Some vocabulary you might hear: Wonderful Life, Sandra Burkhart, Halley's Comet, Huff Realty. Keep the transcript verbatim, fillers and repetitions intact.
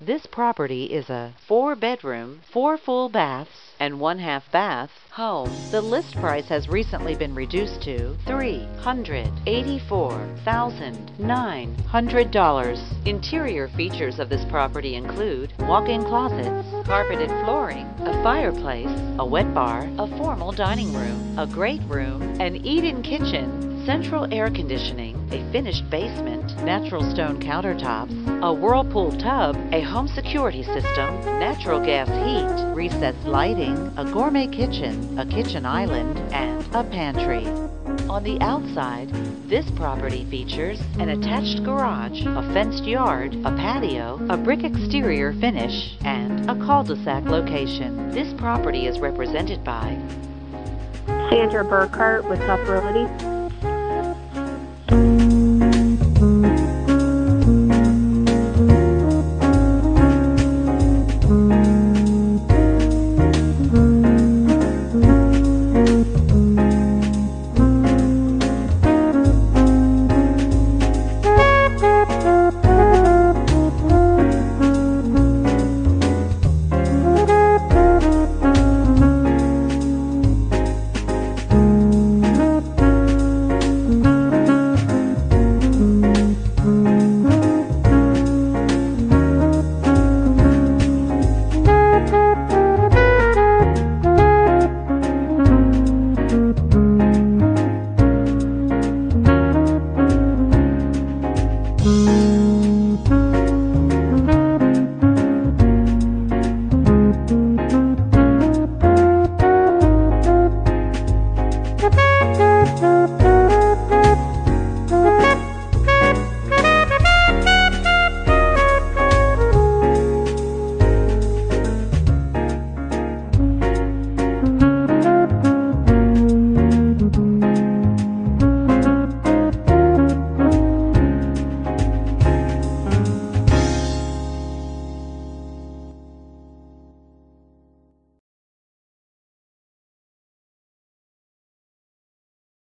This property is a four-bedroom, four full baths, and one-half bath home. The list price has recently been reduced to three hundred eighty-four thousand nine hundred dollars. Interior features of this property include walk-in closets, carpeted flooring, a fireplace, a wet bar, a formal dining room, a great room, an eat-in kitchen, central air conditioning, a finished basement, natural stone countertops, a whirlpool tub, a home security system, natural gas heat, recessed lighting, a gourmet kitchen, a kitchen island, and a pantry. On the outside, this property features an attached garage, a fenced yard, a patio, a brick exterior finish, and a cul-de-sac location. This property is represented by Sandra Burkhart with Huff Realty.